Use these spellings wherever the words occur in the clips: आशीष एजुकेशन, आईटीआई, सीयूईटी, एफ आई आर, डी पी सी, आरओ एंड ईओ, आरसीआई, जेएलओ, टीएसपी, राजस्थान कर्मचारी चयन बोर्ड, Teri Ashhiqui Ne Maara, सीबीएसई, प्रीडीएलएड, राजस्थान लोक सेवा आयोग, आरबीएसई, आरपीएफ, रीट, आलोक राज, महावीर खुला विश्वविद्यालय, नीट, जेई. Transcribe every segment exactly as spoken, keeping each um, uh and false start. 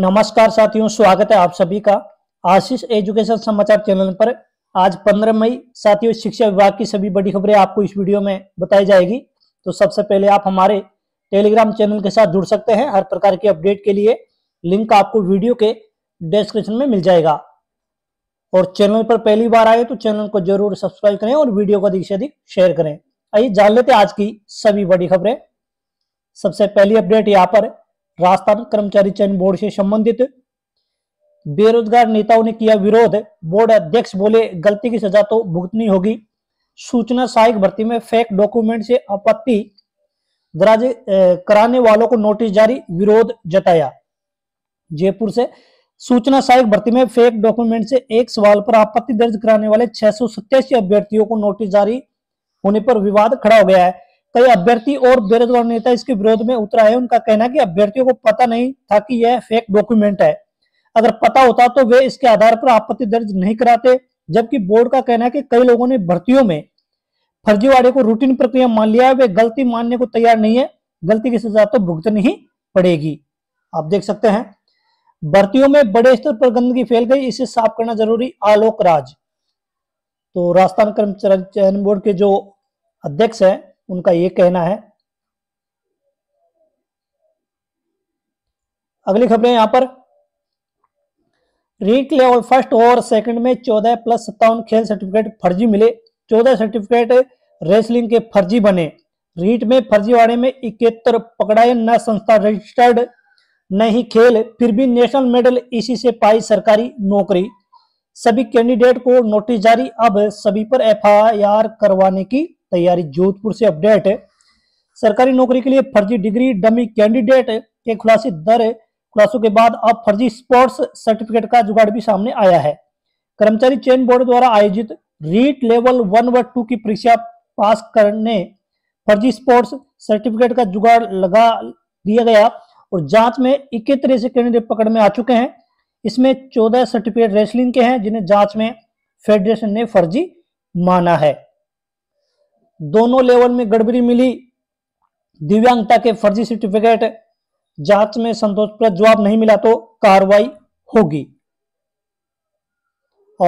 नमस्कार साथियों, स्वागत है आप सभी का आशीष एजुकेशन समाचार चैनल पर। आज पंद्रह मई साथियों शिक्षा विभाग की सभी बड़ी खबरें आपको इस वीडियो में बताई जाएगी। तो सबसे पहले आप हमारे टेलीग्राम चैनल के साथ जुड़ सकते हैं। हर प्रकार के अपडेट के लिए लिंक आपको वीडियो के डिस्क्रिप्शन में मिल जाएगा। और चैनल पर पहली बार आए तो चैनल को जरूर सब्सक्राइब करें और वीडियो को अधिक से अधिक शेयर करें। आइए जान लेते हैं आज की सभी बड़ी खबरें। सबसे पहली अपडेट यहाँ पर राजस्थान कर्मचारी चयन बोर्ड से संबंधित, बेरोजगार नेताओं ने किया विरोध, बोर्ड अध्यक्ष बोले गलती की सजा तो भुगतनी होगी, सूचना सहायक भर्ती में फेक डॉक्यूमेंट से आपत्ति कराने वालों को नोटिस जारी, विरोध जताया। जयपुर से सूचना सहायक भर्ती में फेक डॉक्यूमेंट से एक सवाल पर आपत्ति दर्ज कराने वाले छह सौ सत्तासी अभ्यर्थियों को नोटिस जारी होने पर विवाद खड़ा हो गया है। कई अभ्यर्थी और बेरोजगार नेता इसके विरोध में उतरा है। उनका कहना है कि अभ्यर्थियों को पता नहीं था कि यह फेक डॉक्यूमेंट है, अगर पता होता तो वे इसके आधार पर आपत्ति दर्ज नहीं कराते। जबकि बोर्ड का कहना है कि कई लोगों ने भर्तियों में फर्जीवाड़े को रूटीन प्रक्रिया मान लिया है, वे गलती मानने को तैयार नहीं है, गलती की सजा तो भुगतनी ही पड़ेगी। आप देख सकते हैं भर्तियों में बड़े स्तर पर गंदगी फैल गई, इसे साफ करना जरूरी, आलोक राज। तो राजस्थान कर्मचारी चयन बोर्ड के जो अध्यक्ष है उनका ये कहना है। अगली खबरें यहां पर, रीट लेवल फर्स्ट और सेकंड में चौदह प्लस सत्तावन खेल सर्टिफिकेट फर्जी मिले, चौदह सर्टिफिकेट रेसलिंग के फर्जी बने। रीट में फर्जीवाड़े में इकहत्तर पकड़ाए, न संस्था रजिस्टर्ड न ही खेल, फिर भी नेशनल मेडल, इसी से पाई सरकारी नौकरी। सभी कैंडिडेट को नोटिस जारी, अब सभी पर एफ आई आर करवाने की तैयारी। जोधपुर से अपडेट है, सरकारी नौकरी के लिए फर्जी डिग्री, डमी कैंडिडेट के खुलासे दर खुलासों के बाद अब फर्जी स्पोर्ट्स सर्टिफिकेट का जुगाड़ भी सामने आया है। कर्मचारी चयन बोर्ड द्वारा आयोजित रीट लेवल वन व टू की परीक्षा पास करने फर्जी स्पोर्ट्स सर्टिफिकेट का जुगाड़ लगा दिया गया और जांच में इकहत्तर ऐसे कैंडिडेट पकड़ में आ चुके हैं। इसमें चौदह सर्टिफिकेट रेसलिंग के हैं जिन्हें जांच में फेडरेशन ने फर्जी माना है। दोनों लेवल में गड़बड़ी मिली, दिव्यांगता के फर्जी सर्टिफिकेट, जांच में संतोषप्रद जवाब नहीं मिला तो कार्रवाई होगी।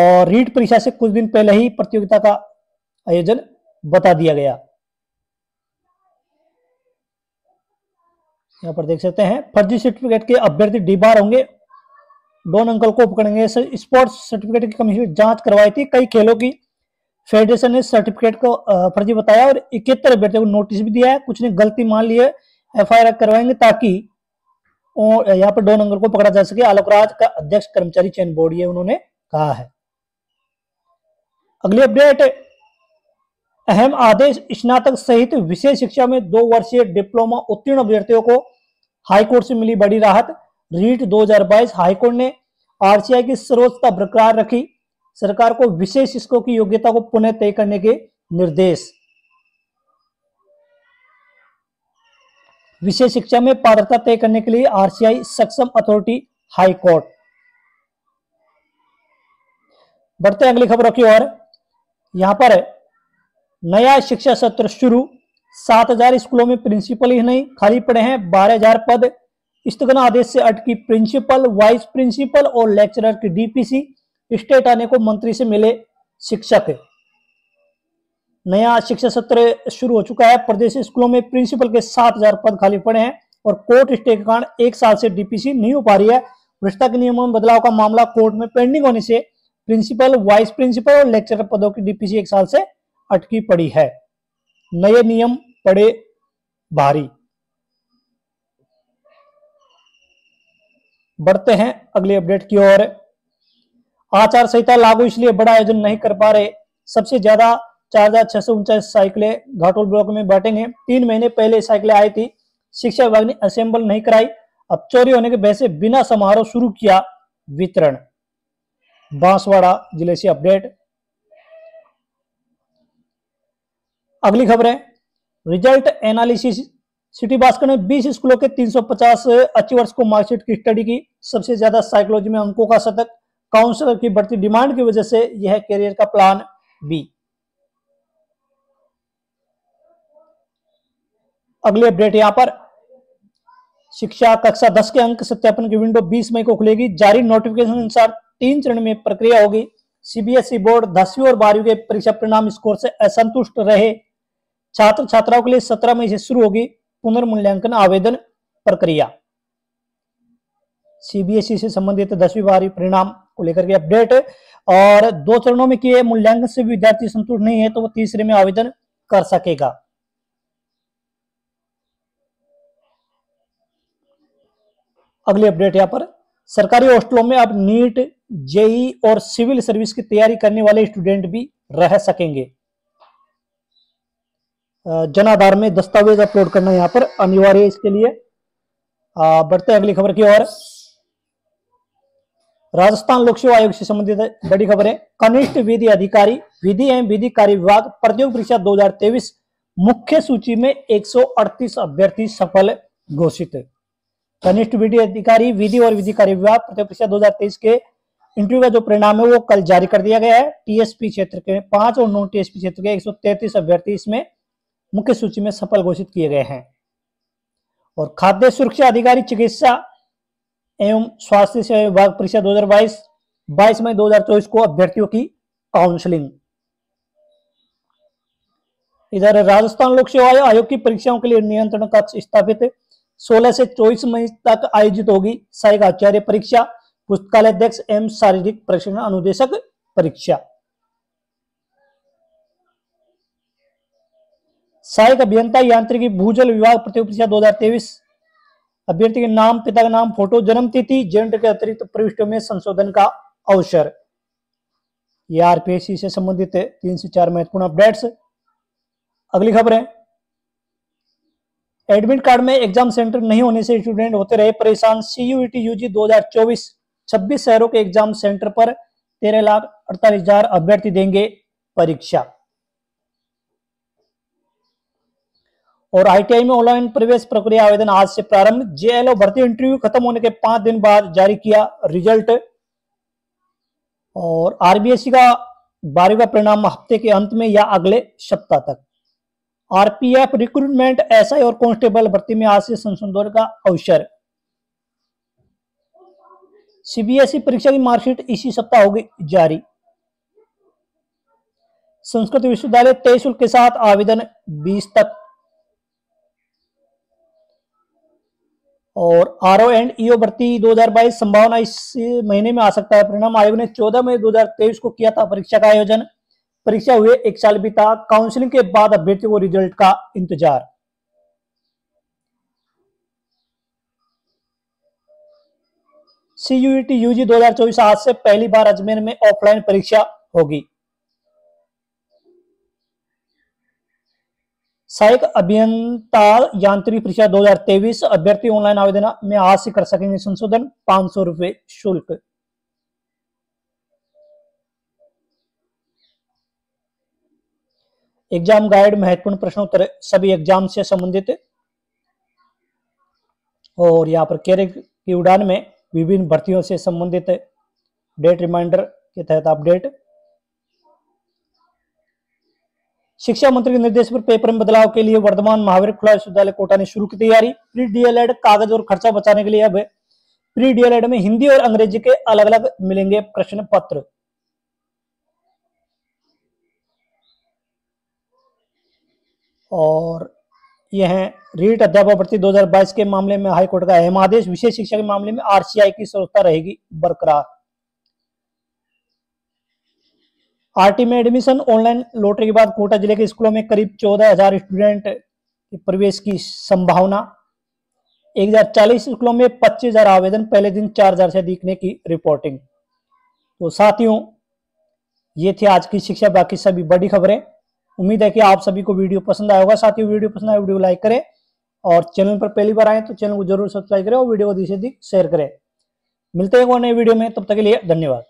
और रीट परीक्षा से कुछ दिन पहले ही प्रतियोगिता का आयोजन बता दिया गया। यहां पर देख सकते हैं फर्जी सर्टिफिकेट के अभ्यर्थी डिबार होंगे, डॉन अंकल को पकड़ेंगे। स्पोर्ट्स सर्टिफिकेट की कमीशन में जांच करवाई थी, कई खेलों की फेडरेशन ने सर्टिफिकेट को फर्जी बताया और इकहत्तर अभ्यर्थियों को नोटिस भी दिया है। कुछ ने गलती मान ली है, एफ आई आर करवाएंगे ताकि यहाँ पर डॉन अंगल को पकड़ा जा सके। आलोक राज का अध्यक्ष कर्मचारी चयन बोर्ड, ये उन्होंने कहा है। अगली अपडेट, अहम आदेश, स्नातक सहित विशेष शिक्षा में दो वर्षीय डिप्लोमा उत्तीर्ण अभ्यर्थियों को हाईकोर्ट से मिली बड़ी राहत। रीट दो हजार बाईस हाईकोर्ट ने आर सी आई की सर्वोच्चता बरकरार रखी, सरकार को विशेष शिक्षकों की योग्यता को पुनः तय करने के निर्देश। विशेष शिक्षा में पात्रता तय करने के लिए आर सी आई सक्षम अथॉरिटी हाई कोर्ट। बढ़ते अगली खबरों की ओर, यहां पर नया शिक्षा सत्र शुरू, सात हजार स्कूलों में प्रिंसिपल ही नहीं, खाली पड़े हैं बारह हजार पद। स्थगना आदेश से अटकी प्रिंसिपल, वाइस प्रिंसिपल और लेक्चरर की डी पी सी, स्टेट आने को मंत्री से मिले शिक्षक। नया शिक्षा सत्र शुरू हो चुका है, प्रदेश स्कूलों में प्रिंसिपल के सात हजार पद खाली पड़े हैं और कोर्ट स्टे के कारण एक साल से डी पी सी नहीं हो पा रही है। भ्रष्टा के नियमों में बदलाव का मामला कोर्ट में पेंडिंग होने से प्रिंसिपल, वाइस प्रिंसिपल और लेक्चरर पदों की डी पी सी एक साल से अटकी पड़ी है। नए नियम पड़े भारी। बढ़ते हैं अगले अपडेट की ओर, आचार संहिता लागू इसलिए बड़ा आयोजन नहीं कर पा रहे, सबसे ज्यादा चार हजार छह सौ उनचास साइकिलें घाटोल ब्लॉक में बांटेंगे। तीन महीने पहले साइकिलें आई थी, शिक्षा विभाग ने असेंबल नहीं कराई, अब चोरी होने के भय से बिना समारोह शुरू किया वितरण। बांसवाड़ा जिले से अपडेट। अगली खबर है, रिजल्ट एनालिसिस, सिटी भास्कर ने बीस स्कूलों के तीन सौ पचास अचीवर्स को मार्कशीट की स्टडी की, सबसे ज्यादा साइकोलॉजी में अंकों का शतक, काउंसलर की बढ़ती डिमांड की वजह से यह करियर का प्लान बी। अगली अपडेट यहां पर, शिक्षा कक्षा दस के अंक सत्यापन की विंडो बीस मई को खुलेगी। जारी नोटिफिकेशन अनुसार तीन चरण में प्रक्रिया होगी। सीबीएसई बोर्ड दसवीं और बारहवीं के परीक्षा परिणाम स्कोर से असंतुष्ट रहे छात्र छात्राओं के लिए सत्रह मई से शुरू होगी पुनर्मूल्यांकन आवेदन प्रक्रिया। सीबीएसई से संबंधित दसवीं बारहवीं परिणाम को लेकर के अपडेट, और दो चरणों में किए मूल्यांकन से भी विद्यार्थी संतुष्ट नहीं है तो वो तीसरे में आवेदन कर सकेगा। अगली अपडेट यहाँ पर, सरकारी हॉस्टलों में अब नीट, जेई और सिविल सर्विस की तैयारी करने वाले स्टूडेंट भी रह सकेंगे। जनाधार में दस्तावेज अपलोड करना यहाँ पर अनिवार्य है इसके लिए। बढ़ते हैं अगली खबर की ओर। राजस्थान लोक सेवा आयोग से संबंधित बड़ी खबर है। कनिष्ठ विधि अधिकारी विधि एवं विधि कार्य विभाग प्रतियोगी परीक्षा दो हजार तेईस मुख्य सूची में एक सौ अड़तीस अभ्यर्थी सफल घोषित। कनिष्ठ विधि अधिकारी विधि और विधि कार्य विभाग प्रतियोगी परीक्षा दो हजार तेईस के इंटरव्यू का जो परिणाम है वो कल जारी कर दिया गया है। टीएसपी क्षेत्र के पांच और नॉन टीएसपी क्षेत्र के एक सौ तैतीस अभ्यर्थी इसमें मुख्य सूची में सफल घोषित किए गए हैं। और खाद्य सुरक्षा अधिकारी चिकित्सा एवं स्वास्थ्य सेवा विभाग परीक्षा दो हजार बाईस बाईस मई दो हजार चौबीस को अभ्यर्थियों की काउंसलिंग। इधर राजस्थान लोक सेवा आयोग की परीक्षाओं के लिए नियंत्रण कक्ष स्थापित सोलह से चौबीस मई तक आयोजित होगी। सहायक आचार्य परीक्षा, पुस्तकालय अध्यक्ष एवं शारीरिक प्रशिक्षण अनुदेशक परीक्षा। सहायक अभियंता यांत्रिकी भूजल विभाग प्रतियोगी परीक्षा दो हजार तेईस अभ्यर्थी के नाम, पिता का नाम, फोटो, जन्म तिथि, जेंडर के अतिरिक्त प्रविष्टियों में संशोधन का अवसर। ये आरपीएफ से संबंधित तीन से चार महत्वपूर्ण अपडेट्स। अगली खबर है, एडमिट कार्ड में एग्जाम सेंटर नहीं होने से स्टूडेंट होते रहे परेशान। सीयूईटी यूजी दो हजार चौबीस छब्बीस शहरों के एग्जाम सेंटर पर तेरह लाख अड़तालीस हजार अभ्यर्थी देंगे परीक्षा। और आईटीआई में ऑनलाइन प्रवेश प्रक्रिया आवेदन आज से प्रारंभ। जेएलओ भर्ती इंटरव्यू खत्म होने के पांच दिन बाद जारी किया रिजल्ट। और आरबीएसई का बारहवीं का परिणाम हफ्ते के अंत में या अगले सप्ताह तक। आरपीएफ रिक्रूटमेंट, एसआई और कांस्टेबल भर्ती में आज से संशोधन का अवसर। सीबीएसई परीक्षा की मार्कशीट इसी सप्ताह होगी जारी। संस्कृत विश्वविद्यालय तेईस शुल्क के साथ आवेदन बीस तक। और आरओ एंड ईओ भर्ती दो हजार बाईस संभावना इस महीने में आ सकता है परिणाम। आयोग ने चौदह मई दो हजार तेईस को किया था परीक्षा का आयोजन। परीक्षा हुए एक साल बीता, काउंसलिंग के बाद अभ्यर्थी को रिजल्ट का इंतजार। सीयूईटी यूजी दो हजार चौबीस आज से पहली बार अजमेर में ऑफलाइन परीक्षा होगी। सहायक अभियंता यांत्रिक परीक्षा दो हजार तेईस अभ्यर्थी ऑनलाइन आवेदन में आज से कर सकेंगे संशोधन, पांच सौ रुपए शुल्क। एग्जाम गाइड, महत्वपूर्ण प्रश्नोत्तर सभी एग्जाम से संबंधित। और यहाँ पर कैरियर की उड़ान में विभिन्न भर्तियों से संबंधित डेट रिमाइंडर के तहत अपडेट। शिक्षा मंत्री के निर्देश पर पेपर में बदलाव के लिए वर्धमान महावीर खुला विश्वविद्यालय कोटा ने शुरू की तैयारी। प्रीडीएलएड कागज और खर्चा बचाने के लिए अब प्रीडीएलएड में हिंदी और अंग्रेजी के अलग अलग मिलेंगे प्रश्न पत्र। और यह है रीट अध्यापक भर्ती दो हजार बाईस के मामले में हाईकोर्ट का अहम आदेश। विशेष शिक्षा के मामले में आरसीआई की स्वतंत्रता रहेगी बरकरार। आरटी में एडमिशन ऑनलाइन लॉटरी के बाद कोटा जिले के स्कूलों में करीब चौदह हजार स्टूडेंट के प्रवेश की संभावना। एक हजार चालीस स्कूलों में पच्चीस हजार आवेदन, पहले दिन चार हजार से अधिकने की रिपोर्टिंग। तो साथियों, ये थी आज की शिक्षा बाकी सभी बड़ी खबरें। उम्मीद है कि आप सभी को वीडियो पसंद आया होगा। साथियों, वीडियो पसंद आए वीडियो लाइक करें, और चैनल पर पहली बार आए तो चैनल को जरूर सब्सक्राइब करें और वीडियो को अधिक से अधिक शेयर करें। मिलते हैं नए वीडियो में, तब तक के लिए धन्यवाद।